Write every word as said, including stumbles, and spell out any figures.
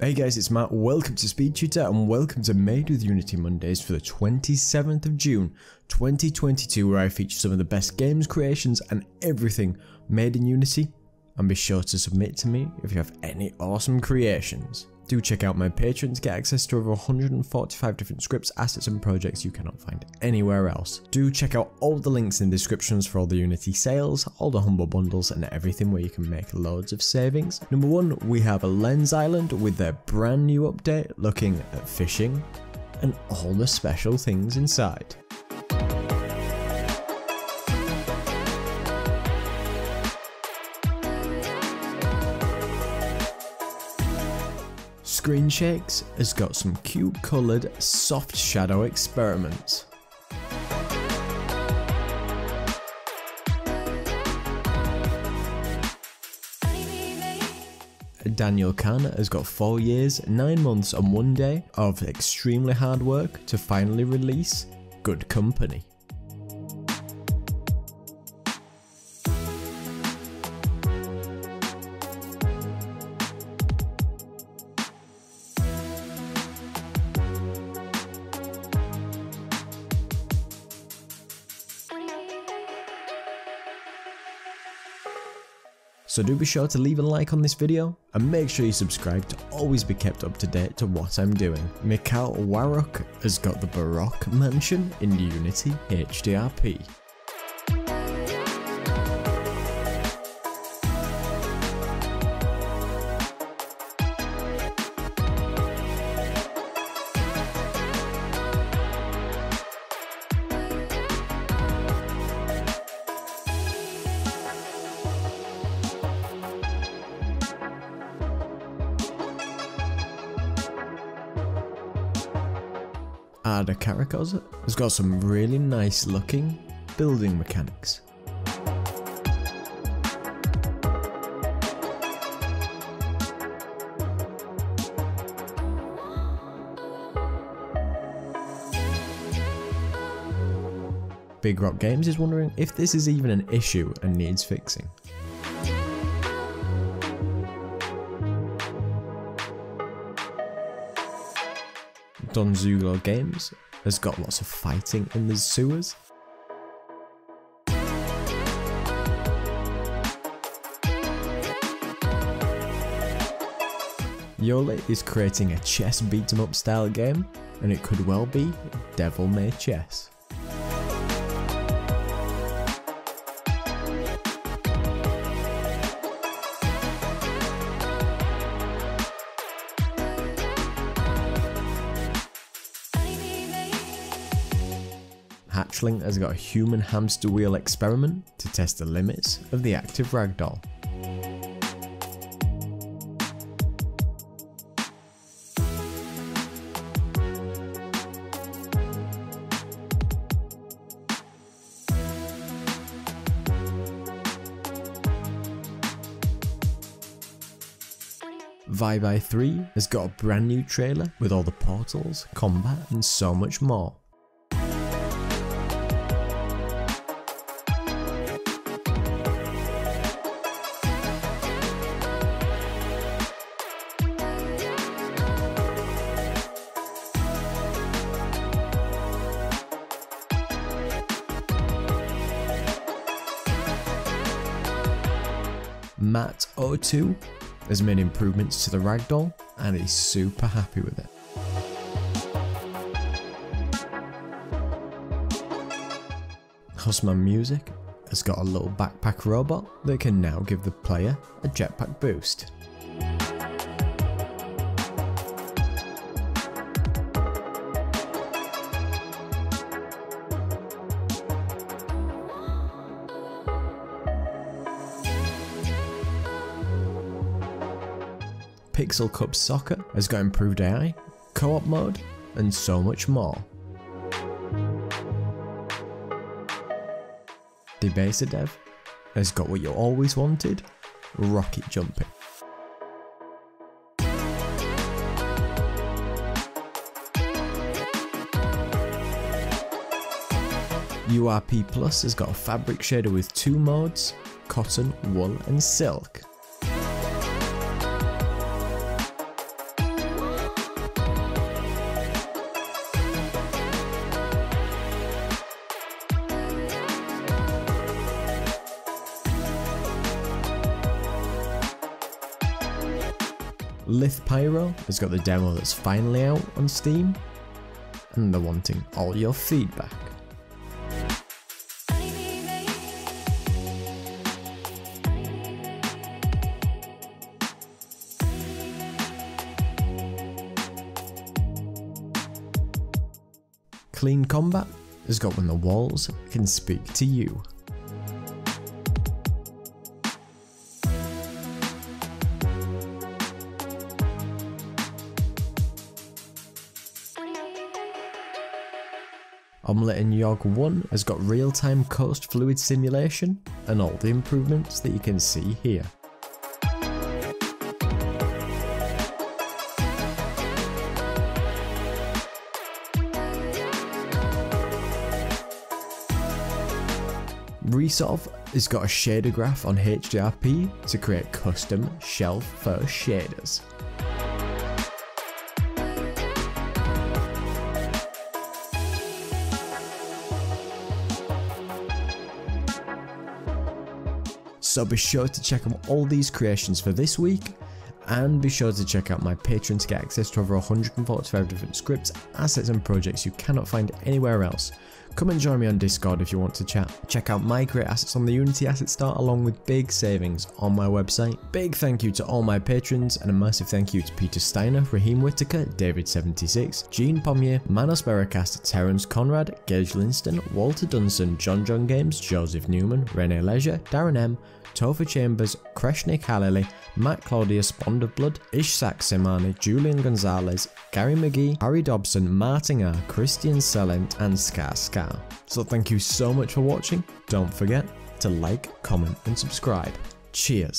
Hey guys, it's Matt, welcome to SpeedTutor and welcome to Made with Unity Mondays for the twenty-seventh of June twenty twenty-two, where I feature some of the best games, creations and everything made in Unity. And be sure to submit to me if you have any awesome creations. Do check out my Patreon to get access to over one hundred forty-five different scripts, assets and projects you cannot find anywhere else. Do check out all the links in the descriptions for all the Unity sales, all the Humble Bundles and everything where you can make loads of savings. Number one, we have a Lens Island with their brand new update looking at fishing and all the special things inside. Screen Shakes has got some cute coloured soft shadow experiments. Daniel Kahn has got four years, nine months and one day of extremely hard work to finally release Good Company. So do be sure to leave a like on this video and make sure you subscribe to always be kept up to date to what I'm doing. Michał Wawruch has got the Baroque Mansion in Unity H D R P. Arda Karakoz has got some really nice looking building mechanics. Big Rock Games is wondering if this is even an issue and needs fixing. Don Zulo Games has got lots of fighting in the sewers. Yoli is creating a chess beat-em-up style game, and it could well be Devil May Chess. Hatchling has got a human hamster wheel experiment to test the limits of the active ragdoll. Vibe Eye three has got a brand new trailer with all the portals, combat and so much more. Matt O two has made improvements to the ragdoll and is super happy with it. Hossman Music has got a little backpack robot that can now give the player a jetpack boost. Pixel Cup Soccer has got improved A I, co-op mode, and so much more. DeBaserDev has got what you always wanted, rocket jumping. U R P Plus has got a fabric shader with two modes, cotton, wool, and silk. LithPyro has got the demo that's finally out on Steam, and they're wanting all your feedback. Clean Combat has got When the Walls Can Speak to You. Omelette and Yogg one has got real-time coast fluid simulation and all the improvements that you can see here. Resolve has got a shader graph on H D R P to create custom shelf-first shaders. So be sure to check out all these creations for this week, and be sure to check out my Patreon to get access to over one hundred forty-five different scripts, assets and projects you cannot find anywhere else. Come and join me on Discord if you want to chat. Check out my great assets on the Unity Asset Store along with big savings on my website. Big thank you to all my patrons, and a massive thank you to Peter Steiner, Raheem Whitaker, David seventy-six, Gene Pomier, Manos Veracast, Terence Conrad, Gage Linston, Walter Dunson, John John Games, Joseph Newman, Rene Leisure, Darren M, Topher Chambers, Kreshnik Halili, Matt Claudius, Bond of Blood, Ishsak Simani, Julian Gonzalez, Gary McGee, Harry Dobson, Martin R, Christian Selent, and Scar Scar. So thank you so much for watching. Don't forget to like, comment, and subscribe. Cheers.